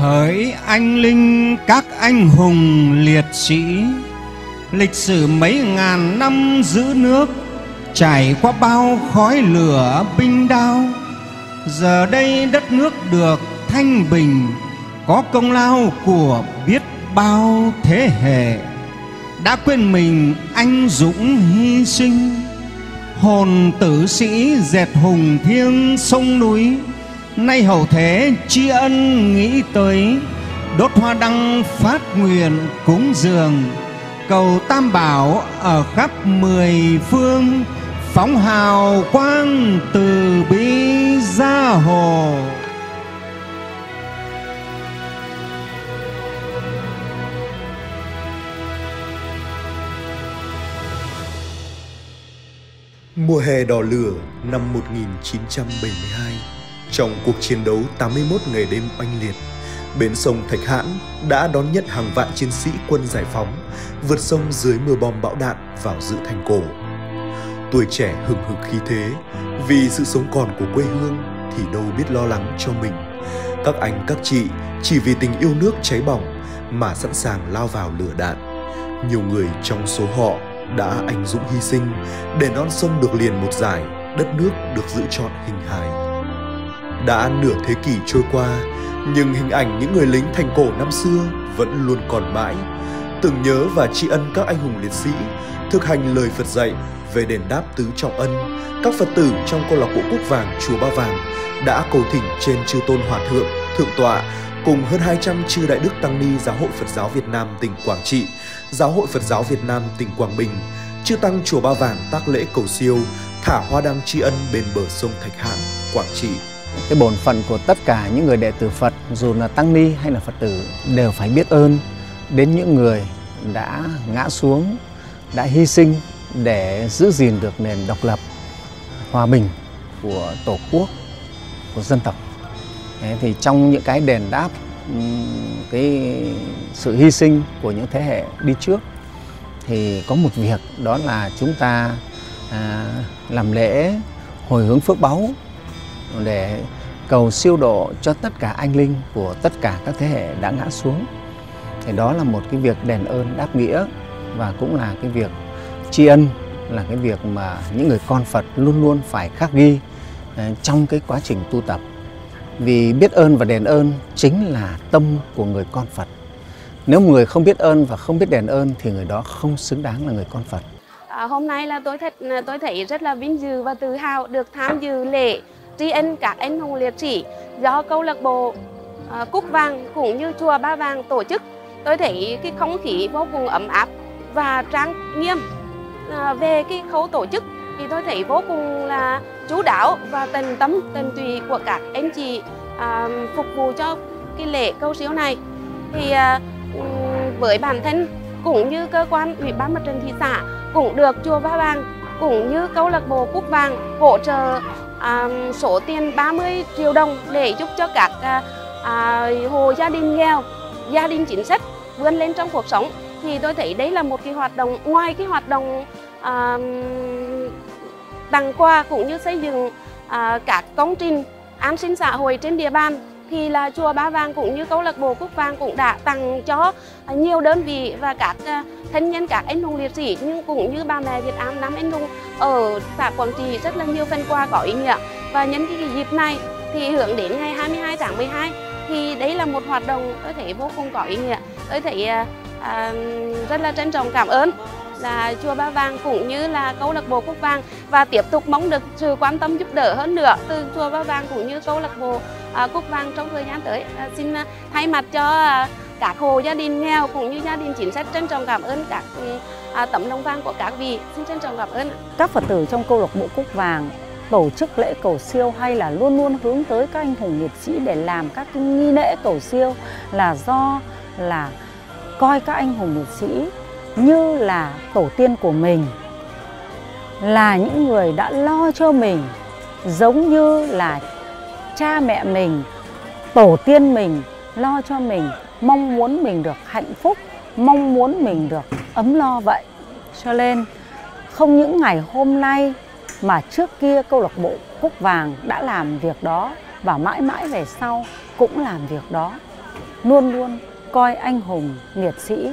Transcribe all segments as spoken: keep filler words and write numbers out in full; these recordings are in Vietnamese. Hỡi anh linh các anh hùng liệt sĩ, lịch sử mấy ngàn năm giữ nước, trải qua bao khói lửa binh đao. Giờ đây đất nước được thanh bình, có công lao của biết bao thế hệ. Đã quên mình anh dũng hy sinh, hồn tử sĩ dệt hùng thiêng sông núi. Nay hậu thế tri ân nghĩ tới, đốt hoa đăng phát nguyện cúng dường. Cầu Tam Bảo ở khắp mười phương, phóng hào quang từ bi gia hộ. Mùa hè đỏ lửa năm một nghìn chín trăm bảy mươi hai, trong cuộc chiến đấu tám mươi mốt ngày đêm oanh liệt, bến sông Thạch Hãn đã đón nhận hàng vạn chiến sĩ quân giải phóng vượt sông dưới mưa bom bão đạn vào giữ thành cổ. Tuổi trẻ hừng hực khí thế, vì sự sống còn của quê hương thì đâu biết lo lắng cho mình. Các anh các chị chỉ vì tình yêu nước cháy bỏng mà sẵn sàng lao vào lửa đạn. Nhiều người trong số họ đã anh dũng hy sinh để non sông được liền một dải, đất nước được giữ trọn hình hài. Đã nửa thế kỷ trôi qua, nhưng hình ảnh những người lính thành cổ năm xưa vẫn luôn còn mãi. Tưởng nhớ và tri ân các anh hùng liệt sĩ, thực hành lời Phật dạy về đền đáp tứ trọng ân, các Phật tử trong câu lạc bộ Quốc Vàng Chùa Ba Vàng đã cầu thỉnh trên Chư Tôn Hòa Thượng, Thượng Tọa cùng hơn hai trăm chư đại đức tăng ni Giáo hội Phật giáo Việt Nam tỉnh Quảng Trị, Giáo hội Phật giáo Việt Nam tỉnh Quảng Bình, chư tăng Chùa Ba Vàng tác lễ cầu siêu, thả hoa đăng tri ân bên bờ sông Thạch Hãn, Quảng Trị. Cái bổn phận của tất cả những người đệ tử Phật, dù là tăng ni hay là Phật tử, đều phải biết ơn đến những người đã ngã xuống, đã hy sinh để giữ gìn được nền độc lập, hòa bình của Tổ quốc, của dân tộc. Đấy, thì trong những cái đền đáp cái sự hy sinh của những thế hệ đi trước thì có một việc, đó là chúng ta à, làm lễ hồi hướng phước báu để cầu siêu độ cho tất cả anh linh của tất cả các thế hệ đã ngã xuống. Thì đó là một cái việc đền ơn đáp nghĩa, và cũng là cái việc tri ân, là cái việc mà những người con Phật luôn luôn phải khắc ghi trong cái quá trình tu tập. Vì biết ơn và đền ơn chính là tâm của người con Phật. Nếu người không biết ơn và không biết đền ơn thì người đó không xứng đáng là người con Phật. À, hôm nay là tôi thật tôi thấy rất là vinh dự và tự hào được tham dự lễ tri ân các anh hùng liệt sĩ do câu lạc bộ à, Cúc Vàng cũng như Chùa Ba Vàng tổ chức. Tôi thấy cái không khí vô cùng ấm áp và trang nghiêm. À, về cái khâu tổ chức thì tôi thấy vô cùng là chú đáo và tận tâm tận tụy của các anh chị à, phục vụ cho cái lễ cầu siêu này. Thì à, với bản thân cũng như cơ quan Ủy ban Mặt trận thị xã cũng được Chùa Ba Vàng cũng như câu lạc bộ Cúc Vàng hỗ trợ à, số tiền ba mươi triệu đồng để giúp cho các à, à, hộ gia đình nghèo, gia đình chính sách vươn lên trong cuộc sống. Thì tôi thấy đấy là một cái hoạt động, ngoài cái hoạt động à, tặng quà cũng như xây dựng à, các công trình an sinh xã hội trên địa bàn, thì là Chùa Ba Vàng cũng như câu lạc bộ Cúc Vàng cũng đã tặng cho nhiều đơn vị và các thân nhân các anh hùng liệt sĩ, nhưng cũng như bà mẹ Việt Nam năm anh hùng ở xã Quảng Trị rất là nhiều phần quà có ý nghĩa. Và nhân cái dịp này thì hướng đến ngày hai mươi hai tháng mười hai thì đấy là một hoạt động tôi thấy vô cùng có ý nghĩa. Tôi thấy à, rất là trân trọng cảm ơn là Chùa Ba Vàng cũng như là câu lạc bộ Cúc Vàng, và tiếp tục mong được sự quan tâm giúp đỡ hơn nữa từ Chùa Ba Vàng cũng như câu lạc bộ à, Cúc Vàng trong thời gian tới. À, xin thay mặt cho à, các hộ gia đình nghèo cũng như gia đình chính sách trân trọng cảm ơn các à, tấm lòng vàng của các vị. Xin trân trọng cảm ơn. Các Phật tử trong câu lạc bộ Cúc Vàng tổ chức lễ cầu siêu hay là luôn luôn hướng tới các anh hùng liệt sĩ để làm các cái nghi lễ cầu siêu là do là coi các anh hùng liệt sĩ như là tổ tiên của mình, là những người đã lo cho mình, giống như là cha mẹ mình, tổ tiên mình lo cho mình, mong muốn mình được hạnh phúc, mong muốn mình được ấm no vậy. Cho nên không những ngày hôm nay mà trước kia câu lạc bộ Cúc Vàng đã làm việc đó, và mãi mãi về sau cũng làm việc đó. luôn luôn coi anh hùng, liệt sĩ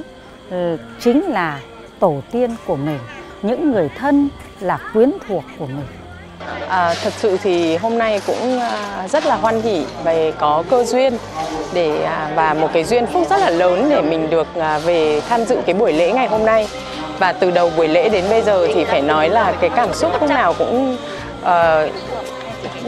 chính là tổ tiên của mình, những người thân là quyến thuộc của mình. À, thật sự thì hôm nay cũng rất là hoan hỉ về có cơ duyên để và một cái duyên phúc rất là lớn để mình được về tham dự cái buổi lễ ngày hôm nay. Và từ đầu buổi lễ đến bây giờ thì phải nói là cái cảm xúc lúc nào cũng uh,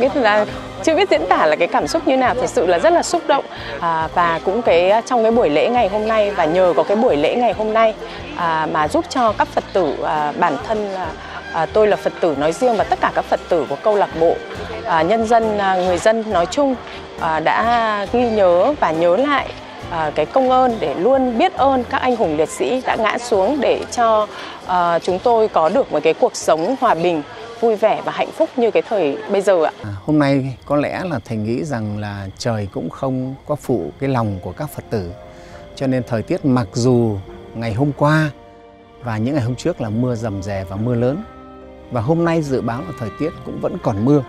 biết là chưa biết diễn tả là cái cảm xúc như nào, thật sự là rất là xúc động. À, và cũng cái trong cái buổi lễ ngày hôm nay và nhờ có cái buổi lễ ngày hôm nay à, mà giúp cho các Phật tử à, bản thân là à, tôi là Phật tử nói riêng và tất cả các Phật tử của câu lạc bộ à, nhân dân à, người dân nói chung à, đã ghi nhớ và nhớ lại à, cái công ơn để luôn biết ơn các anh hùng liệt sĩ đã ngã xuống để cho à, chúng tôi có được một cái cuộc sống hòa bình, vui vẻ và hạnh phúc như cái thời bây giờ ạ. À, hôm nay có lẽ là thầy nghĩ rằng là trời cũng không có phụ cái lòng của các Phật tử, cho nên thời tiết mặc dù ngày hôm qua và những ngày hôm trước là mưa rầm rè và mưa lớn, và hôm nay dự báo là thời tiết cũng vẫn còn mưa,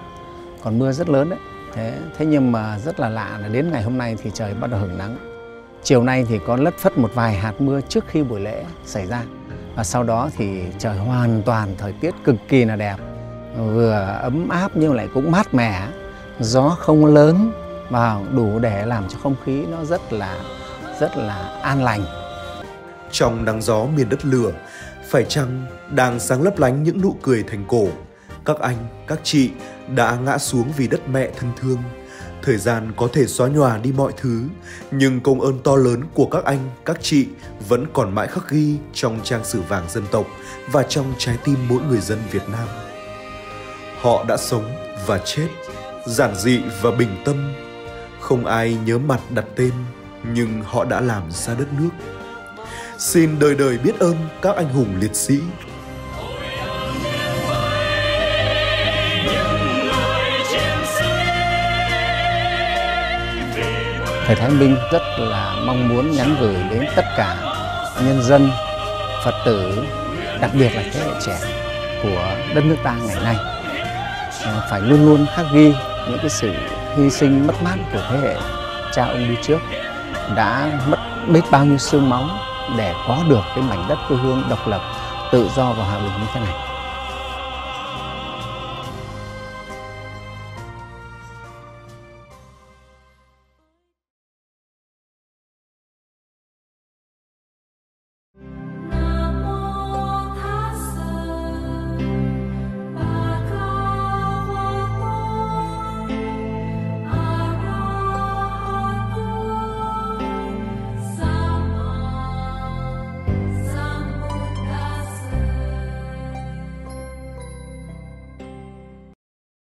còn mưa rất lớn đấy. Thế, thế nhưng mà rất là lạ là đến ngày hôm nay thì trời bắt đầu hửng nắng. Chiều nay thì có lất phất một vài hạt mưa trước khi buổi lễ xảy ra, và sau đó thì trời hoàn toàn thời tiết cực kỳ là đẹp, vừa ấm áp nhưng lại cũng mát mẻ, gió không lớn và đủ để làm cho không khí nó rất là rất là an lành. Trong nắng gió miền đất lửa, phải chăng đang sáng lấp lánh những nụ cười thành cổ? Các anh, các chị đã ngã xuống vì đất mẹ thân thương. Thời gian có thể xóa nhòa đi mọi thứ, nhưng công ơn to lớn của các anh, các chị vẫn còn mãi khắc ghi trong trang sử vàng dân tộc và trong trái tim mỗi người dân Việt Nam. Họ đã sống và chết, giản dị và bình tâm. Không ai nhớ mặt đặt tên, nhưng họ đã làm ra đất nước. Xin đời đời biết ơn các anh hùng liệt sĩ. Thầy Thái Minh rất là mong muốn nhắn gửi đến tất cả nhân dân, Phật tử, đặc biệt là thế hệ trẻ của đất nước ta ngày nay, phải luôn luôn khắc ghi những cái sự hy sinh mất mát của thế hệ cha ông đi trước đã mất biết bao nhiêu xương máu để có được cái mảnh đất quê hương độc lập, tự do và hòa bình như thế này.